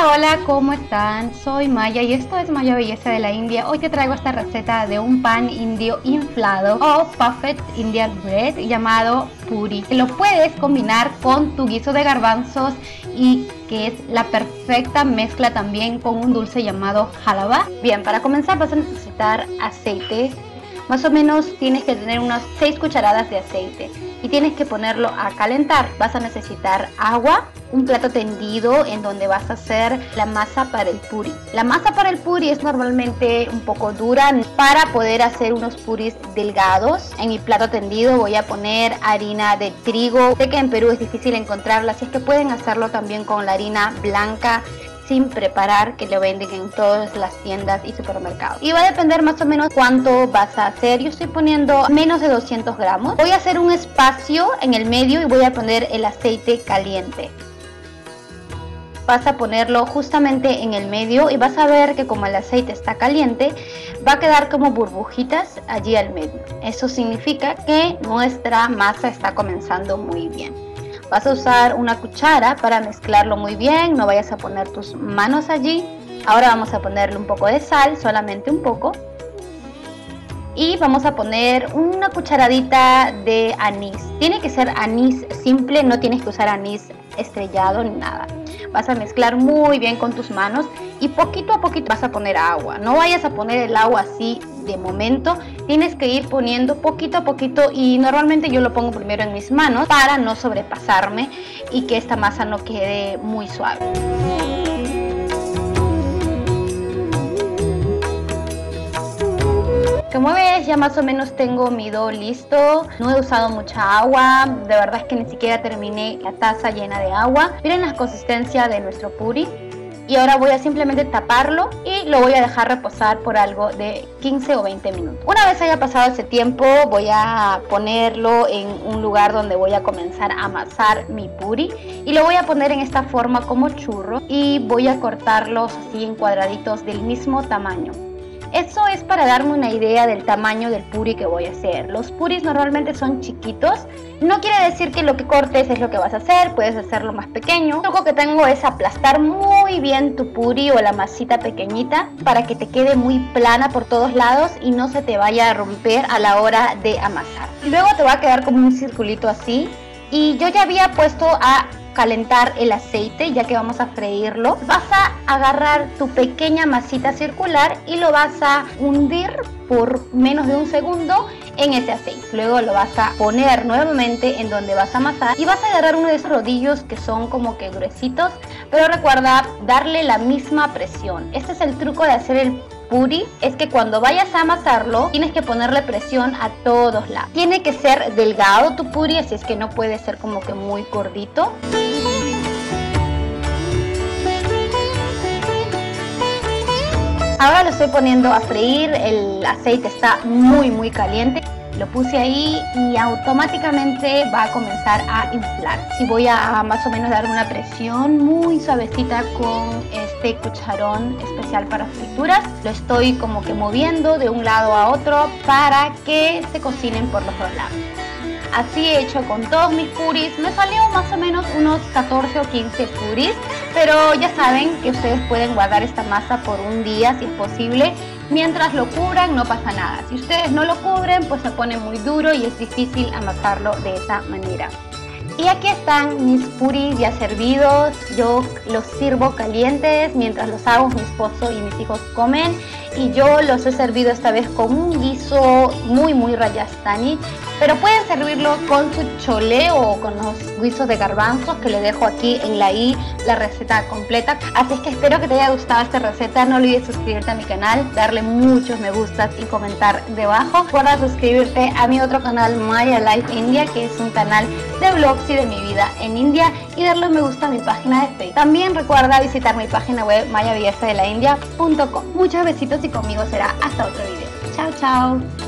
Hola, hola, ¿cómo están? Soy Maya y esto es Maya Belleza de la India. Hoy te traigo esta receta de un pan indio inflado o Puffed Indian Bread llamado puri. Lo puedes combinar con tu guiso de garbanzos y que es la perfecta mezcla también con un dulce llamado halaba. Bien, para comenzar vas a necesitar aceite. Más o menos tienes que tener unas 6 cucharadas de aceite y tienes que ponerlo a calentar. Vas a necesitar agua, un plato tendido en donde vas a hacer la masa para el puri. La masa para el puri es normalmente un poco dura. Para poder hacer unos puris delgados, en mi plato tendido voy a poner harina de trigo. Sé que en Perú es difícil encontrarla, así es que pueden hacerlo también con la harina blanca sin preparar, que lo venden en todas las tiendas y supermercados. Y va a depender más o menos cuánto vas a hacer. Yo estoy poniendo menos de 200 gramos. Voy a hacer un espacio en el medio y voy a poner el aceite caliente. Vas a ponerlo justamente en el medio y vas a ver que como el aceite está caliente, va a quedar como burbujitas allí al medio. Eso significa que nuestra masa está comenzando muy bien. Vas a usar una cuchara para mezclarlo muy bien, no vayas a poner tus manos allí. Ahora vamos a ponerle un poco de sal, solamente un poco. Y vamos a poner una cucharadita de anís. Tiene que ser anís simple, no tienes que usar anís estrellado ni nada. Vas a mezclar muy bien con tus manos y poquito a poquito vas a poner agua. No vayas a poner el agua así de momento, tienes que ir poniendo poquito a poquito, y normalmente yo lo pongo primero en mis manos para no sobrepasarme y que esta masa no quede muy suave. Como ves, ya más o menos tengo mi dough listo. No he usado mucha agua, de verdad es que ni siquiera terminé la taza llena de agua. Miren la consistencia de nuestro puri. Y ahora voy a simplemente taparlo y lo voy a dejar reposar por algo de 15 o 20 minutos. Una vez haya pasado ese tiempo, voy a ponerlo en un lugar donde voy a comenzar a amasar mi puri. Y lo voy a poner en esta forma como churro y voy a cortarlos así en cuadraditos del mismo tamaño. Eso es para darme una idea del tamaño del puri que voy a hacer. Los puris normalmente son chiquitos. No quiere decir que lo que cortes es lo que vas a hacer, puedes hacerlo más pequeño. El truco que tengo es aplastar muy bien tu puri o la masita pequeñita para que te quede muy plana por todos lados y no se te vaya a romper a la hora de amasar. Luego te va a quedar como un circulito así. Y yo ya había puesto a calentar el aceite, ya que vamos a freírlo. Vas a agarrar tu pequeña masita circular y lo vas a hundir por menos de un segundo en ese aceite. Luego lo vas a poner nuevamente en donde vas a amasar y vas a agarrar uno de esos rodillos que son como que gruesitos, pero recuerda darle la misma presión. Este es el truco de hacer el puri, es que cuando vayas a amasarlo tienes que ponerle presión a todos lados. Tiene que ser delgado tu puri, así es que no puede ser como que muy gordito. Ahora lo estoy poniendo a freír, el aceite está muy caliente. Lo puse ahí y automáticamente va a comenzar a inflar. Y voy a más o menos dar una presión muy suavecita con este cucharón especial para frituras. Lo estoy como que moviendo de un lado a otro para que se cocinen por los dos lados. Así he hecho con todos mis puris. Me salió más o menos unos 14 o 15 puris. Pero ya saben que ustedes pueden guardar esta masa por un día si es posible. Mientras lo cubran no pasa nada. Si ustedes no lo cubren, pues se pone muy duro y es difícil amasarlo de esa manera. Y aquí están mis puris ya servidos. Yo los sirvo calientes. Mientras los hago, mi esposo y mis hijos comen. Y yo los he servido esta vez con un guiso muy rajasthani. Pero pueden servirlo con su chole o con los guisos de garbanzos, que les dejo aquí en la i la receta completa. Así es que espero que te haya gustado esta receta. No olvides suscribirte a mi canal, darle muchos me gustas y comentar debajo. Recuerda suscribirte a mi otro canal, Maya Life India, que es un canal de vlogs y de mi vida en India, y darle me gusta a mi página de Facebook. También recuerda visitar mi página web mayabellezadelaiindia.com. Muchos besitos y conmigo será hasta otro video. Chao, chao.